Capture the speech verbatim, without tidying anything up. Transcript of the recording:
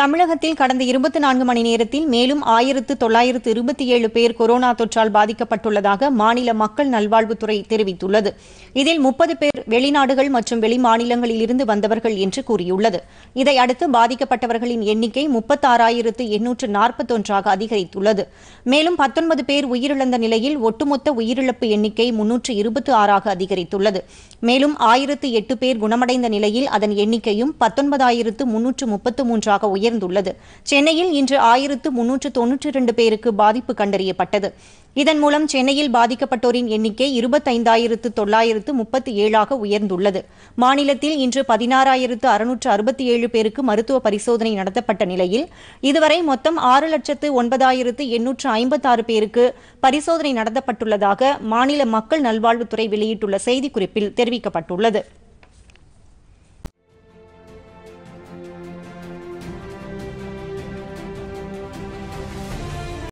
தமிழகத்தில் கடந்த இருபத்தி நான்கு மணி நேரத்தில் மேலும் ஆயிரத்து தொள்ளாயிரத்து இருபத்தி ஏழு பேர் கொரோனா தொற்றால் பாதிக்கப்பட்டுள்ளதாக மாநில மக்கள் நல்வாழ்வுத்துறை தெரிவித்துள்ளது. இதில் முப்பது பேர் வெளிநாடுகள் மற்றும் வெளிமாநிலங்களிலிருந்து வந்தவர்கள் என்று கூறியுள்ளது. இதையடுத்து பாதிக்கப்பட்டவர்களின் எண்ணிக்கை முப்பத்தாறாயிரத்து எண்ணூற்று நாற்பத்தி ஒன்று ஆக அதிகரித்துள்ளது. மேலும் பத்தொன்பது பேர் உயிரிழந்த நிலையில் ஒட்டுமொத்த உயிரிழப்பு எண்ணிக்கை முன்னூற்று இருபத்தி ஆறு ஆக அதிகரித்துள்ளது. மேலும் ஆயிரத்து எட்டு பேர் குணமடைந்த நிலையில் அதன் எண்ணிக்கையும் பத்தொன்பதாயிரத்து முன்னூற்று முப்பத்தி மூன்று ஆக உயர்ந்துள்ளது. சென்னையில் இன்று ஆயிரத்து முன்னூற்று தொன்னூற்றி இரண்டு பேருக்கு பாதிப்பு கண்டறியப்பட்டது. இதன் மூலம் சென்னையில் பாதிக்கப்பட்டோரின் எண்ணிக்கை இருபத்தைந்தாயிரத்து தொள்ளாயிரத்து முப்பத்தி ஏழாக உயர்ந்துள்ளது. மாநிலத்தில் இன்று பதினாறாயிரத்து அறுநூற்று அறுபத்தி ஏழு பேருக்கு மருத்துவ பரிசோதனை நடத்தப்பட்ட நிலையில் இதுவரை மொத்தம் ஆறு லட்சத்து ஒன்பதாயிரத்து எண்ணூற்று ஐம்பத்தாறு பேருக்கு பரிசோதனை நடத்தப்பட்டுள்ளதாக மாநில மக்கள் நல்வாழ்வுத்துறை வெளியிட்டுள்ள செய்திக்குறிப்பில் தெரிவிக்கப்பட்டுள்ளது.